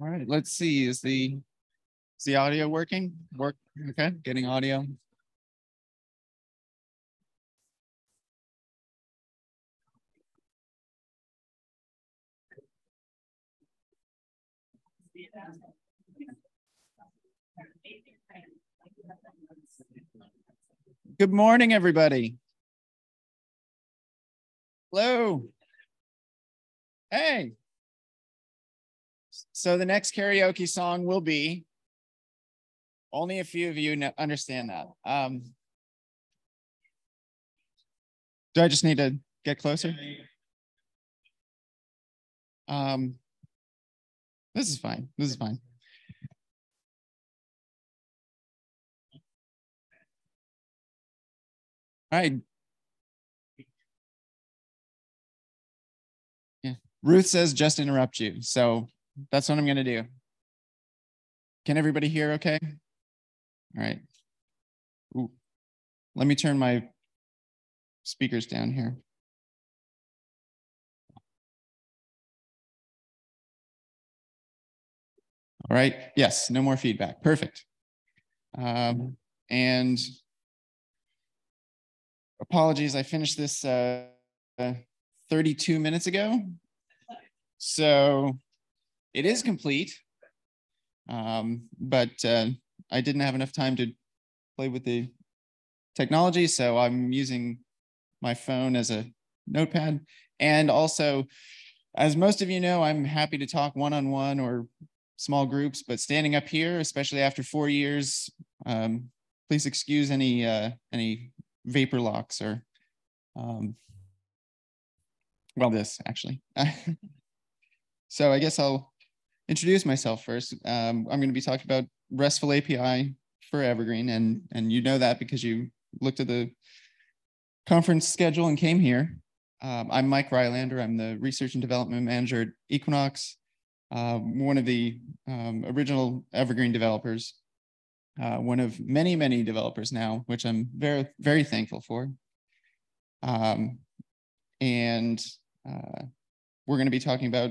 All right, let's see, is the audio working? Okay, getting audio. Good morning, everybody. Hello. Hey. So the next karaoke song will be, only a few of you understand that. Do I just need to get closer? This is fine, this is fine. All right. Yeah. Ruth says just interrupt you. So that's what I'm going to do. Can everybody hear okay? All right. Ooh. Let me turn my speakers down here. All right. Yes, no more feedback. Perfect. And apologies, I finished this 32 minutes ago. So it is complete, but I didn't have enough time to play with the technology. So I'm using my phone as a notepad. And also, as most of you know, I'm happy to talk one-on-one or small groups, but standing up here, especially after 4 years, please excuse any vapor locks or, well, this actually. So I guess I'll introduce myself first. I'm going to be talking about RESTful API for Evergreen, and you know that because you looked at the conference schedule and came here. I'm Mike Rylander. I'm the Research and Development Manager at Equinox, one of the original Evergreen developers. One of many, many developers now, which I'm very, very thankful for. We're going to be talking about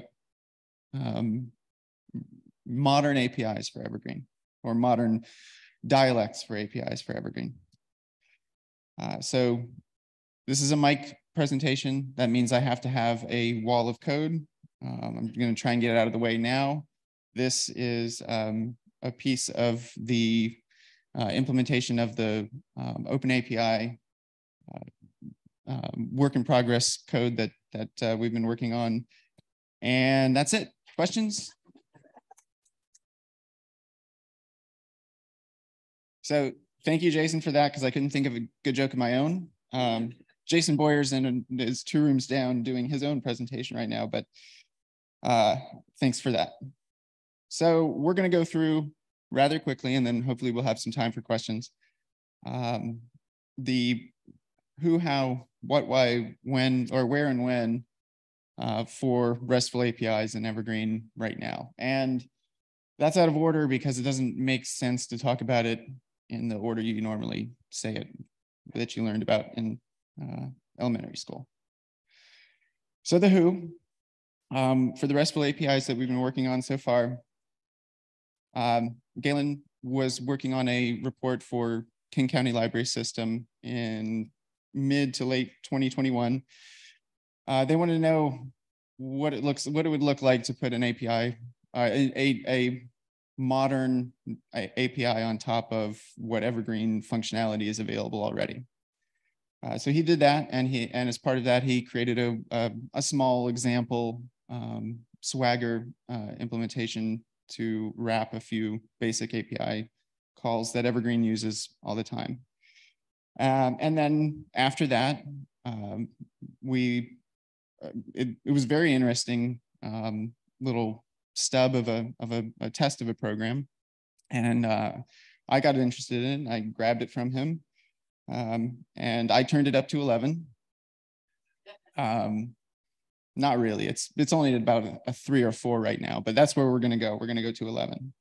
modern APIs for Evergreen, or modern dialects for APIs for Evergreen. So this is a mic presentation. That means I have to have a wall of code. I'm going to try and get it out of the way now. This is a piece of the implementation of the OpenAPI work in progress code that we've been working on. And that's it. Questions? So thank you, Jason, for that, because I couldn't think of a good joke of my own. Jason Boyer's is two rooms down doing his own presentation right now, but thanks for that. So we're going to go through rather quickly, and then hopefully we'll have some time for questions. The who, how, what, why, when, or where and when for RESTful APIs in Evergreen right now. And that's out of order because it doesn't make sense to talk about it in the order you normally say it, that you learned about in elementary school. So the who, for the RESTful APIs that we've been working on so far, Galen was working on a report for King County Library System in mid to late 2021. They wanted to know what it would look like to put an API, a modern API on top of what Evergreen functionality is available already. So he did that, and as part of that, he created a small example Swagger implementation to wrap a few basic API calls that Evergreen uses all the time. And then after that, it was very interesting little stub of a test of a program, and I got interested in it. I grabbed it from him, and I turned it up to 11. Not really. It's only at about a 3 or 4 right now, but that's where we're going to go. We're going to go to 11.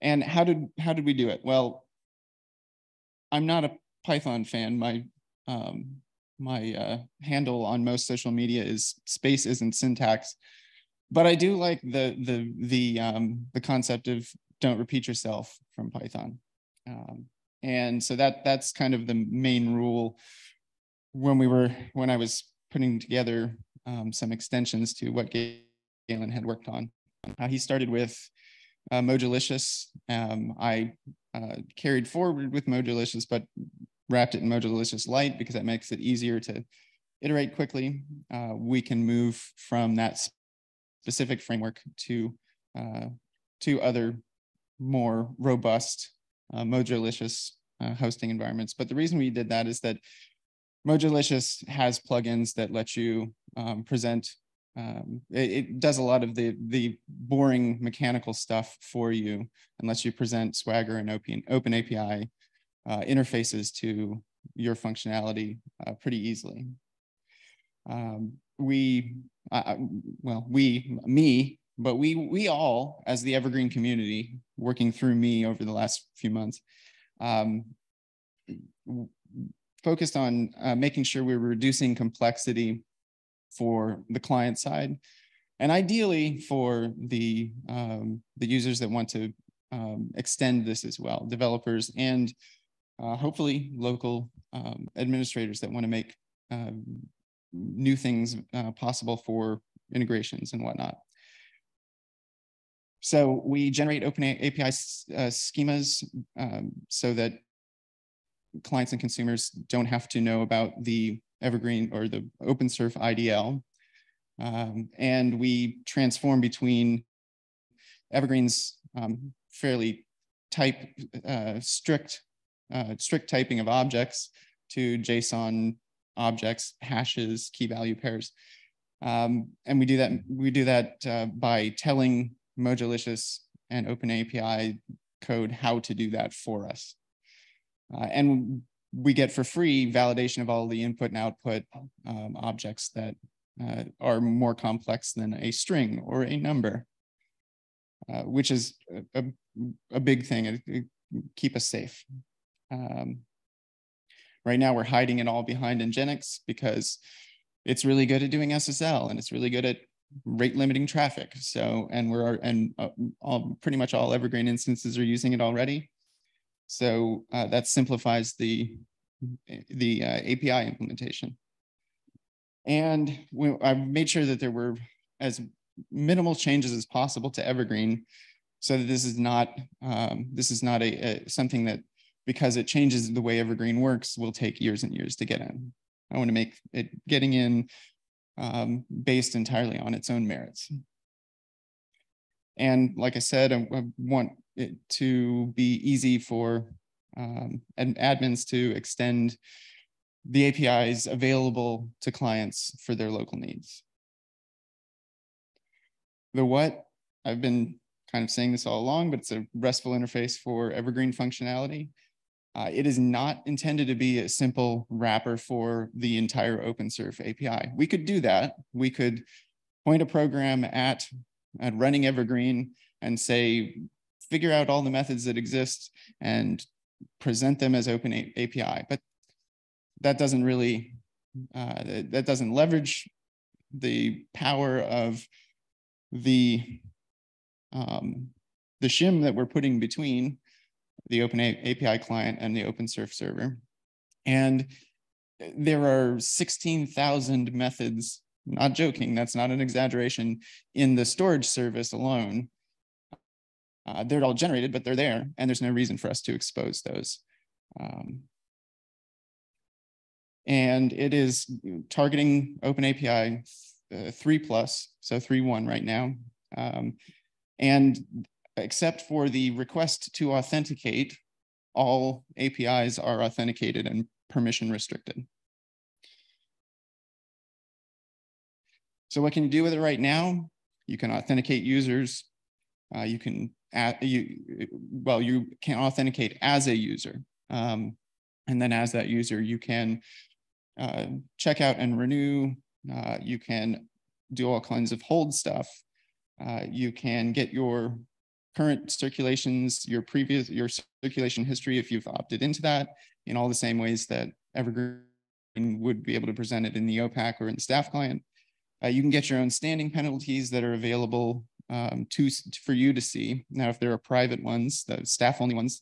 And how did we do it? Well, I'm not a Python fan. My my handle on most social media is space isn't syntax, but I do like the concept of don't repeat yourself from Python, and so that's kind of the main rule when we were I was putting together some extensions to what Galen had worked on. He started with Mojolicious. I carried forward with Mojolicious, but wrapped it in Mojolicious Lite because that makes it easier to iterate quickly. We can move from that specific framework to other more robust Mojolicious hosting environments. But the reason we did that is that Mojolicious has plugins that let you present. It does a lot of the boring mechanical stuff for you and lets you present Swagger and OpenAPI interfaces to your functionality pretty easily. We all, as the Evergreen community, working through me over the last few months, focused on making sure we were reducing complexity for the client side, and ideally for the users that want to extend this as well, developers and hopefully local administrators that want to make new things possible for integrations and whatnot. So we generate open API schemas so that clients and consumers don't have to know about the Evergreen or the OpenSurf IDL. And we transform between Evergreen's fairly strict typing of objects to JSON objects, hashes, key value pairs. And we do that by telling Mojolicious and OpenAPI code how to do that for us. And we get for free validation of all the input and output objects that are more complex than a string or a number, which is a big thing. It keep us safe. Right now we're hiding it all behind nginx because it's really good at doing SSL and it's really good at rate limiting traffic. So, and pretty much all Evergreen instances are using it already. So that simplifies the API implementation. And I made sure that there were as minimal changes as possible to Evergreen, so that this is not something that, because it changes the way Evergreen works, will take years and years to get in. I want to make it getting in based entirely on its own merits. And like I said, I want it to be easy for admins to extend the APIs available to clients for their local needs. The what, I've been kind of saying this all along, but it's a RESTful interface for Evergreen functionality. It is not intended to be a simple wrapper for the entire OpenSurf API. We could do that. We could point a program at running Evergreen and say, figure out all the methods that exist and present them as open API. But that doesn't really, that doesn't leverage the power of the shim that we're putting between the open API client and the OpenSurf server. And there are 16,000 methods, not joking, that's not an exaggeration, in the storage service alone. They're all generated, but they're there, and there's no reason for us to expose those. And it is targeting OpenAPI 3+, so 3.1 right now. And except for the request to authenticate, all APIs are authenticated and permission restricted. So what can you do with it right now? You can authenticate users. You can authenticate as a user, and then as that user, you can check out and renew. You can do all kinds of hold stuff. You can get your current circulations, your previous, your circulation history, if you've opted into that, in all the same ways that Evergreen would be able to present it in the OPAC or in the staff client. You can get your own standing penalties that are available for you to see. Now, if there are private ones, the staff only ones,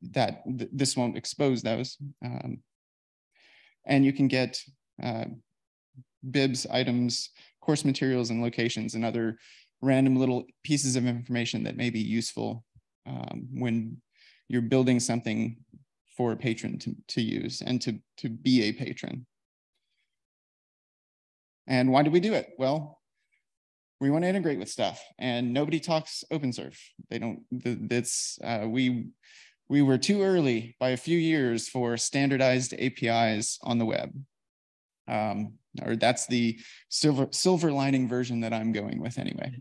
this won't expose those. And you can get bibs, items, course materials, and locations, and other random little pieces of information that may be useful when you're building something for a patron to use and to be a patron. And why do we do it? Well, we want to integrate with stuff, and nobody talks OpenSurf. They don't. That's we were too early by a few years for standardized APIs on the web. Or that's the silver lining version that I'm going with anyway.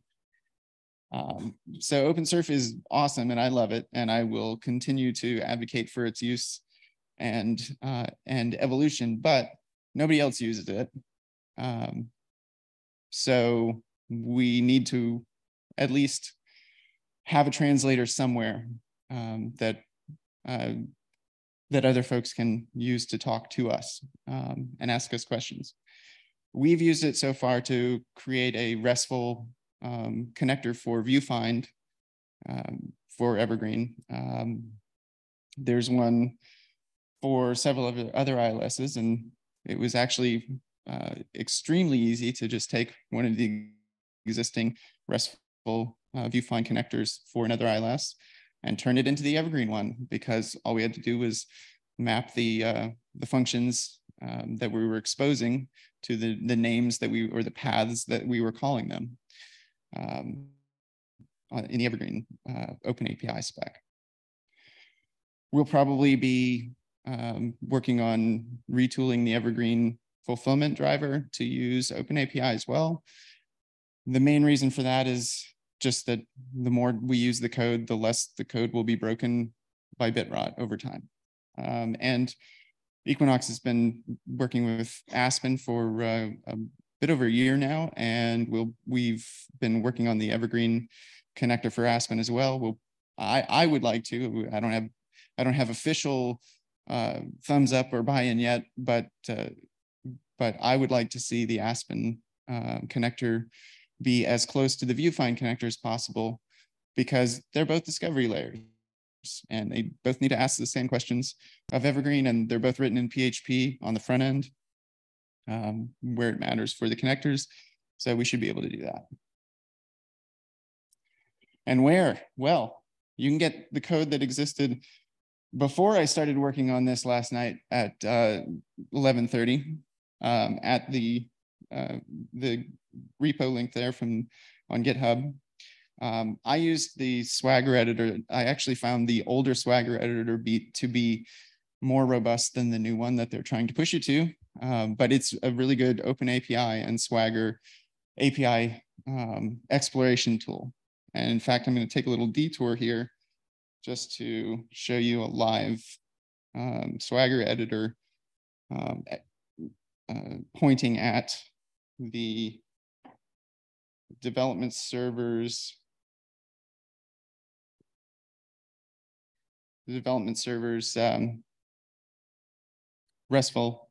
So OpenSurf is awesome, and I love it, and I will continue to advocate for its use and evolution, but nobody else uses it. So we need to at least have a translator somewhere that other folks can use to talk to us and ask us questions. We've used it so far to create a RESTful connector for ViewFind for Evergreen. There's one for several of the other ILSs, and it was actually extremely easy to just take one of the existing RESTful ViewFind connectors for another ILS and turn it into the Evergreen one, because all we had to do was map the functions that we were exposing to the names that we, or the paths that we were calling them in the Evergreen OpenAPI spec. We'll probably be working on retooling the Evergreen fulfillment driver to use OpenAPI as well. The main reason for that is just that the more we use the code, the less the code will be broken by bit rot over time. And Equinox has been working with Aspen for a bit over a year now, and we've been working on the Evergreen connector for Aspen as well. I would like to. I don't have official thumbs up or buy-in yet, but I would like to see the Aspen connector be as close to the ViewFind connector as possible, because they're both discovery layers and they both need to ask the same questions of Evergreen, and they're both written in PHP on the front end where it matters for the connectors. So we should be able to do that. And where? Well, you can get the code that existed before I started working on this last night at 11:30 at the repo link there from on GitHub. I used the Swagger editor. I actually found the older Swagger editor to be more robust than the new one that they're trying to push you to, but it's a really good OpenAPI and Swagger API exploration tool. And in fact, I'm going to take a little detour here just to show you a live Swagger editor pointing at the development servers, RESTful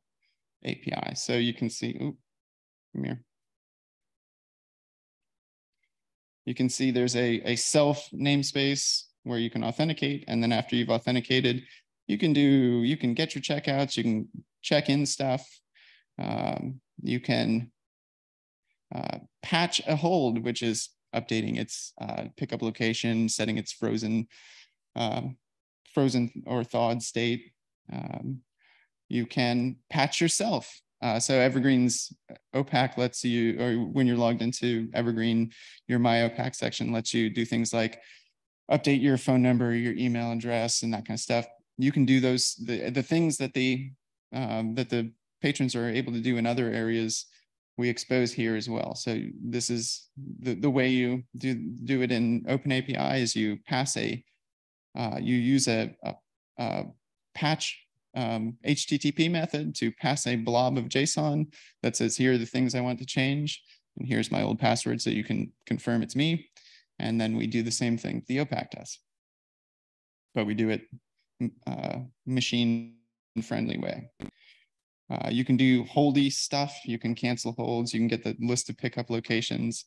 API. So you can see, come here. You can see there's a self namespace where you can authenticate, and then after you've authenticated, you can get your checkouts, you can check in stuff, you can patch a hold, which is updating its pickup location, setting its frozen or thawed state. You can patch yourself. So Evergreen's OPAC lets you, or when you're logged into Evergreen, your My OPAC section lets you do things like update your phone number, your email address, and that kind of stuff. You can do those, the things that the patrons are able to do in other areas, we expose here as well. So this is the way you do it in OpenAPI is you pass you use a patch HTTP method to pass a blob of JSON that says, here are the things I want to change, and here's my old password, so you can confirm it's me. And then we do the same thing the OPAC does, but we do it machine-friendly way. You can do holdy stuff. You can cancel holds. You can get the list of pickup locations.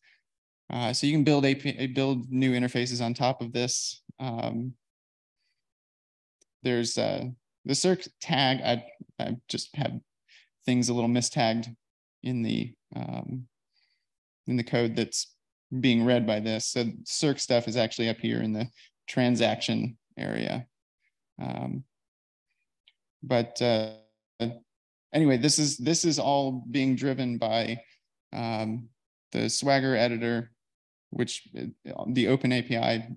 So you can build new interfaces on top of this. There's the circ tag. I just had things a little mistagged in the code that's being read by this. So circ stuff is actually up here in the transaction area. Anyway, this is all being driven by the Swagger editor, which the OpenAPI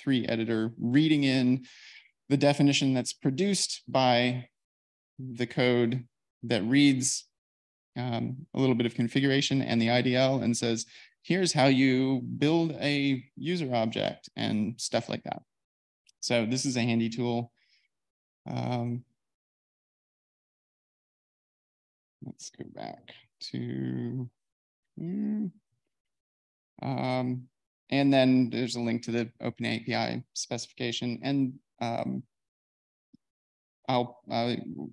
3 editor reading in the definition that's produced by the code that reads a little bit of configuration and the IDL and says, here's how you build a user object and stuff like that. So this is a handy tool. Let's go back to here. And then there's a link to the OpenAPI specification, and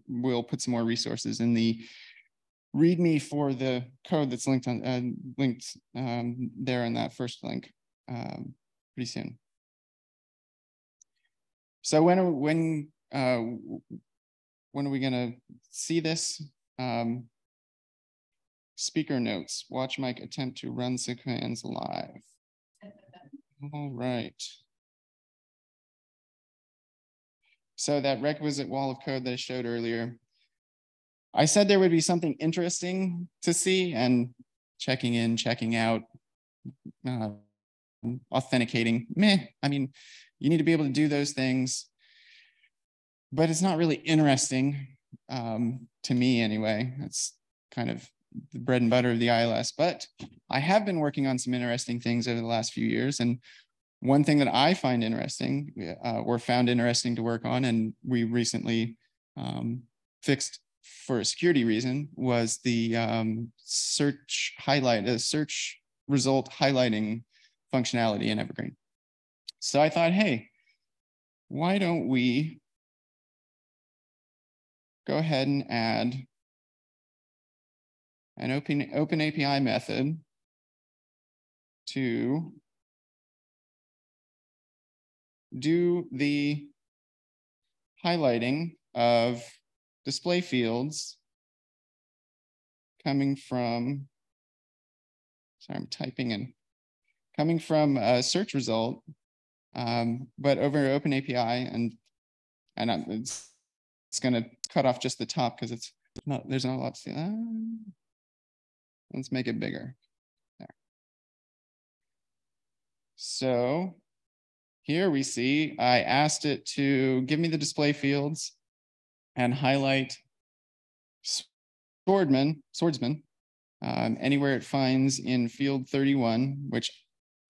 we'll put some more resources in the README for the code that's linked on there in that first link pretty soon. So when are we gonna see this? Speaker notes, watch Mike attempt to run commands live. All right. So that requisite wall of code that I showed earlier, I said there would be something interesting to see, and checking in, checking out, authenticating, meh. I mean, you need to be able to do those things, but it's not really interesting. To me anyway, that's kind of the bread and butter of the ILS, but I have been working on some interesting things over the last few years. And one thing that I find interesting or found interesting to work on, and we recently fixed for a security reason, was the search result highlighting functionality in Evergreen. So I thought, hey, why don't we go ahead and add an OpenAPI method to do the highlighting of display fields coming from, sorry, I'm typing in, coming from a search result, but over OpenAPI, and it's going to cut off just the top because it's not, there's not a lot to see. Let's make it bigger. There. So here we see I asked it to give me the display fields and highlight swordsman anywhere it finds in field 31, which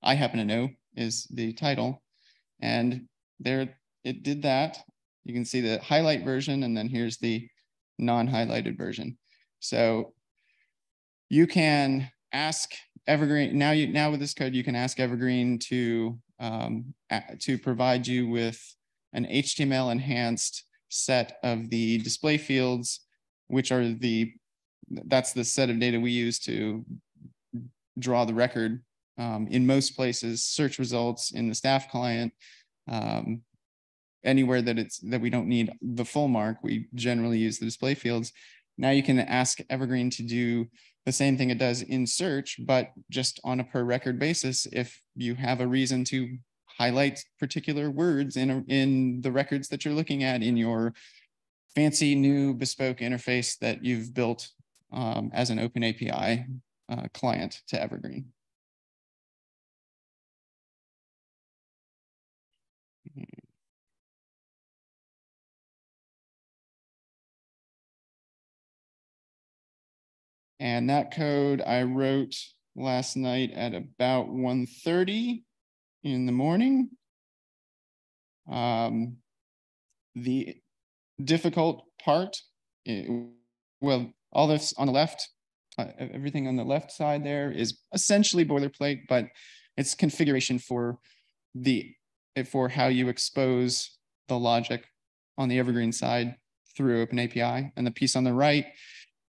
I happen to know is the title. And there it did that. You can see the highlight version, and then here's the non-highlighted version. So you can ask Evergreen, now with this code, you can ask Evergreen to provide you with an HTML enhanced set of the display fields, which are that's the set of data we use to draw the record in most places, search results in the staff client, anywhere that we don't need the full mark, we generally use the display fields. Now you can ask Evergreen to do the same thing it does in search, but just on a per record basis. If you have a reason to highlight particular words in the records that you're looking at in your fancy new bespoke interface that you've built as an OpenAPI client to Evergreen. And that code I wrote last night at about 1:30 in the morning. The difficult part, well, all this on the left, everything on the left side there is essentially boilerplate, but It's configuration for the how you expose the logic on the Evergreen side through OpenAPI. And the piece on the right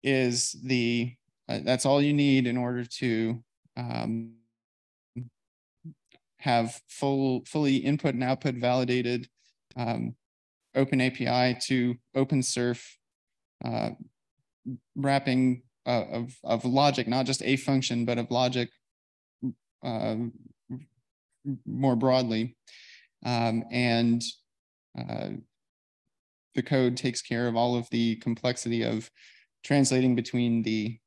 is the that's all you need in order to have fully input and output validated OpenAPI to OpenSurf wrapping of logic, not just a function, but of logic more broadly. And the code takes care of all of the complexity of translating between the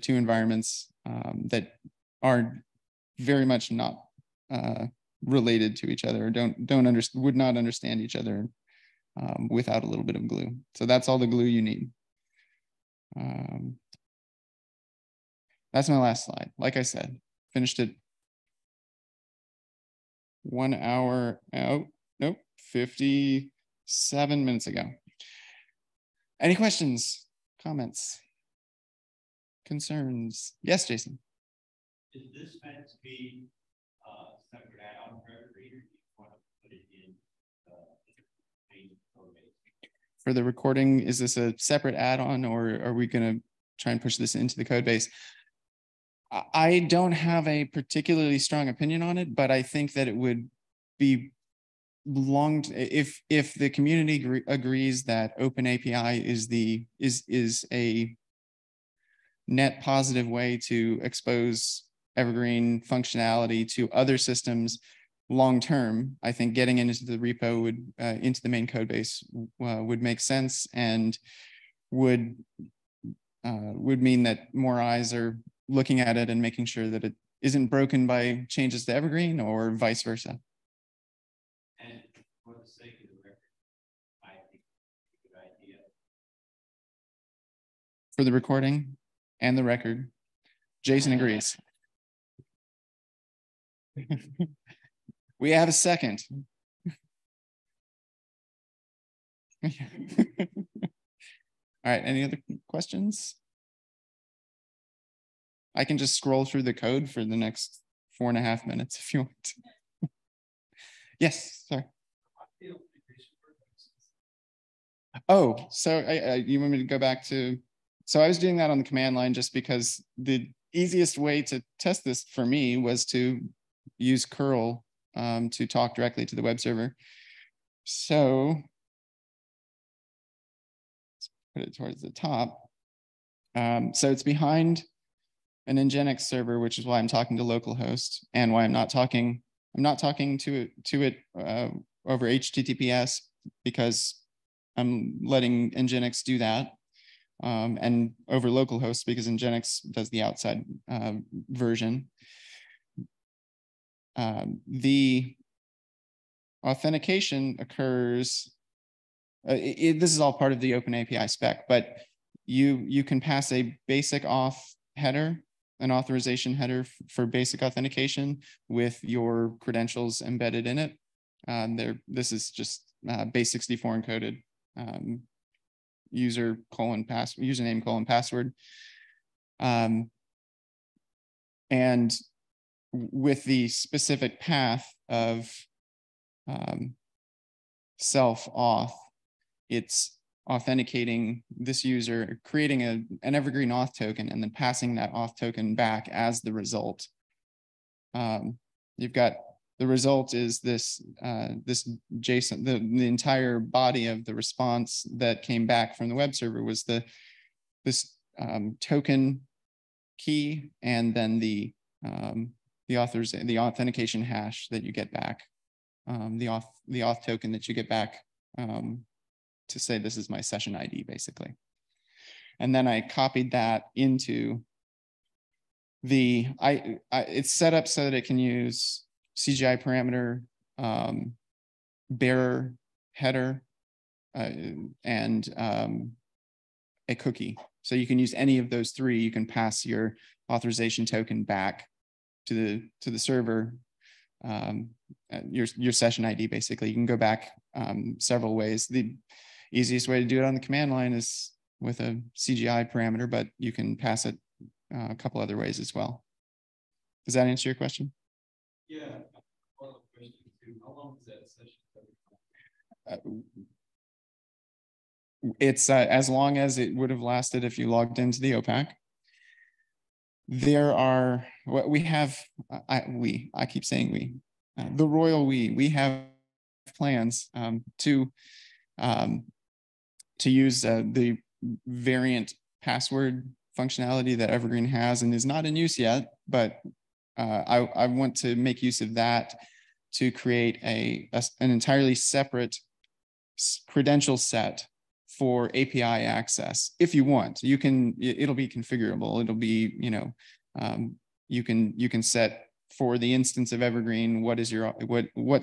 two environments that are very much not related to each other, or would not understand each other without a little bit of glue. So that's all the glue you need. That's my last slide. Like I said, finished it 1 hour out. Nope, 57 minutes ago. Any questions, comments, concerns? Yes, Jason. Is this meant to be separate add-on for Evergreen, or do you want to put it in the main code base? For the recording, is this a separate add-on, or are we going to try and push this into the code base? I don't have a particularly strong opinion on it, but I think that it would be long if the community agrees that OpenAPI is a net positive way to expose Evergreen functionality to other systems long term. I think getting into the repo would into the main code base would make sense, and would mean that more eyes are looking at it and making sure that it isn't broken by changes to Evergreen or vice versa. And for the sake of the record, I think it's a good idea. For the recording and the record, Jason agrees. We have a second. All right, any other questions? I can just scroll through the code for the next 4.5 minutes if you want. Yes, sorry. Oh, so you want me to go back to, so I was doing that on the command line just because the easiest way to test this for me was to use curl to talk directly to the web server. So let's put it towards the top. So it's behind an nginx server, which is why I'm talking to localhost and why I'm not talking to it over HTTPS, because I'm letting nginx do that, and over localhost because nginx does the outside version. The authentication occurs. This is all part of the OpenAPI spec, but you can pass a basic auth header, an authorization header for basic authentication with your credentials embedded in it. This is just base64 encoded username colon password. And with the specific path of self-auth, it's authenticating this user, creating an Evergreen auth token, and then passing that auth token back as the result. You've got the result is this this JSON. The entire body of the response that came back from the web server was this token key, and then the authentication hash that you get back, the auth token that you get back. To say this is my session ID, basically. And then I copied that into the, it's set up so that it can use CGI parameter, bearer header, and a cookie. So you can use any of those three. You can pass your authorization token back to the server, your session ID, basically. You can go back several ways. The easiest way to do it on the command line is with a CGI parameter, but you can pass it a couple other ways as well. Does that answer your question? Yeah. Follow-up question too. How long is that session? It's as long as it would have lasted if you logged into the OPAC. There are what we have. I keep saying we. The royal we. We have plans to use the variant password functionality that Evergreen has and is not in use yet, but I want to make use of that to create an entirely separate credential set for API access. If you want, you can. It'll be configurable. It'll be, you know, you can set for the instance of Evergreen what's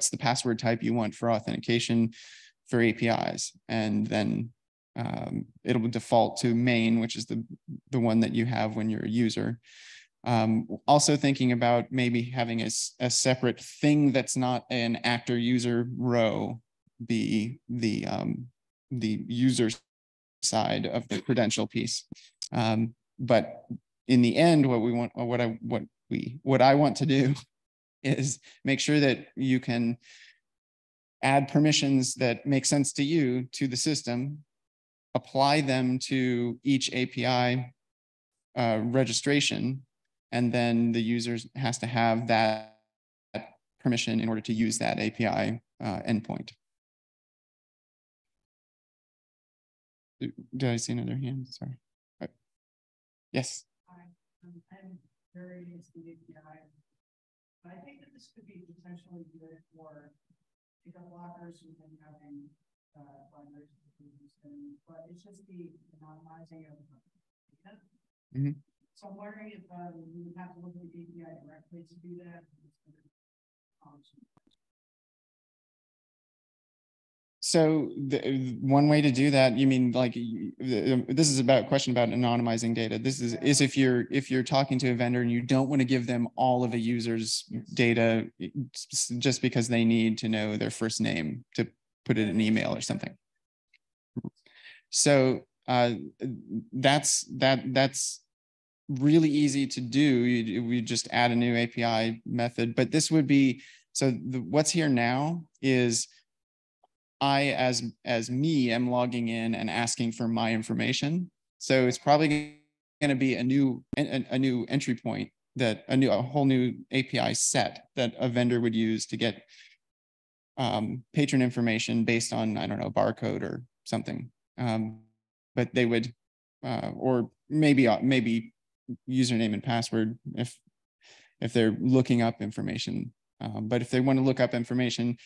the password type you want for authentication for APIs, and then it'll default to main, which is the one that you have when you're a user. Also thinking about maybe having a separate thing that's not an actor user row be the user side of the credential piece. But in the end, what I want to do is make sure that you can add permissions that make sense to you to the system, apply them to each API registration, and then the user has to have that permission in order to use that API endpoint. Did I see another hand? Sorry. Right. Yes. I'm very interested in API. But I think that this could be potentially good for GitHub lockers who've been having libraries and but it's just the anonymizing of GitHub. Mm-hmm. So I'm wondering if you would have to look at the API directly to do that. So one way to do that, you mean like this is about a question about anonymizing data. This is if you're talking to a vendor and you don't want to give them all of a user's data just because they need to know their first name to put it in an email or something. So that's really easy to do. We just add a new API method, but this would be so. What's here now is, I, as me, am logging in and asking for my information. So it's probably going to be a new entry point, that a whole new API set that a vendor would use to get patron information based on, I don't know, barcode or something. But they would, or maybe username and password if they're looking up information. But if they want to look up information,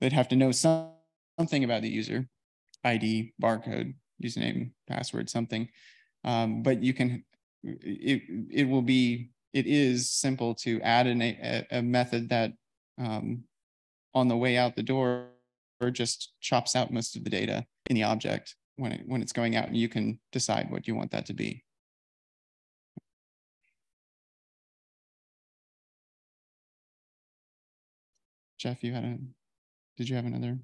they'd have to know something about the user, ID, barcode, username, password, something. But you can, it is simple to add a method that on the way out the door just chops out most of the data in the object when it's going out, and you can decide what you want that to be. Jeff, did you have another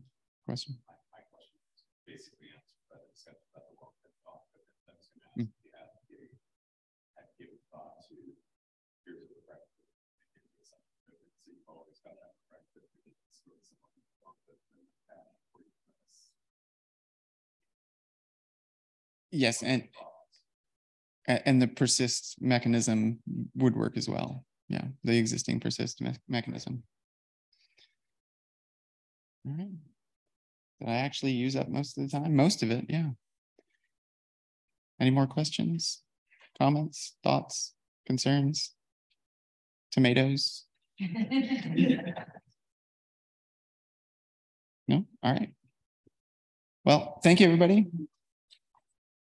question? My question is basically answered, but except about the work that thought, but I was going to ask if you have given thought to here's the right something. So you've always got that right that it's really someone who thought that they had for you. Yes, and the persist mechanism would work as well. Yeah, the existing persist mechanism. All right. Did I actually use up most of the time? Most of it, yeah. Any more questions, comments, thoughts, concerns, tomatoes? No? All right. Well, thank you, everybody.